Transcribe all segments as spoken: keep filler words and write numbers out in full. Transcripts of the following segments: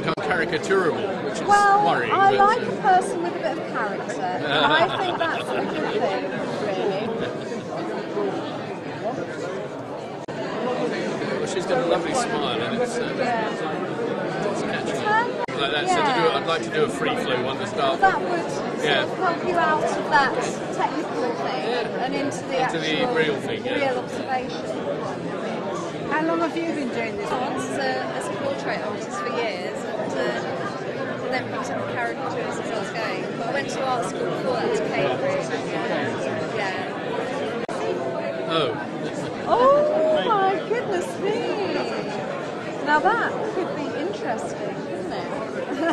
think I'm caricatural, which is well, worrying. Well, I like a person with a bit of character, and I think that's a good thing, really. Well, she's got a lovely smile, and it's, um, yeah. it's catchy. Like that. Yeah. So to do, I'd like to do a free flow one to start. That would yeah. sort of help you out of that technical thing yeah. and into the into actual the real thing, yeah. real observation. How long have you been doing this? I was uh, as a portrait artist for years, and uh, then picked up caricatures as I was going. But I went to art school before that to Cambridge. Yeah. yeah. Oh. Oh my goodness me! Now that could be interesting. No,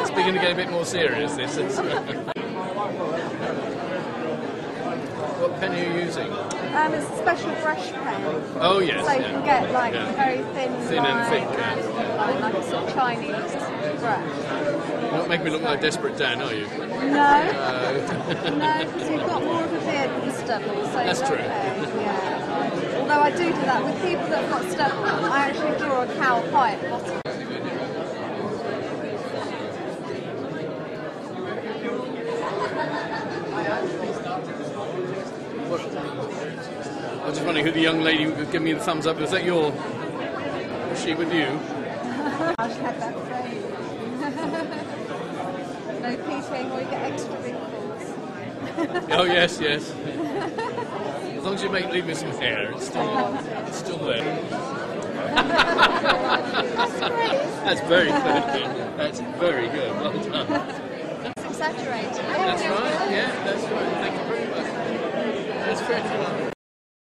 it's beginning to get a bit more serious, this. What pen are you using? Um, it's a special brush pen. Oh, yes. So you yeah. can get like yeah. a very thin, thin line and thick, and yeah. like a sort of Chinese brush. Don't make me look like Desperate Dan, are you? No. No, no, because you've got more of a beard and stubble. So that's true. Pen, yeah. Although I do do that with people that have got stuff, I actually draw a cow pie at the bottom. I was just wondering who the young lady who could give me the thumbs up. Is that your? Was she with you? I just had that frame. No P T A, or you get extra big balls. Oh, yes, yes. As long as you make, leave me some hair, it's still, it's still there. That's very good. That's very good. Well done. It's exaggerated. That's right. Yeah, that's right. Thank you very much. That's very good.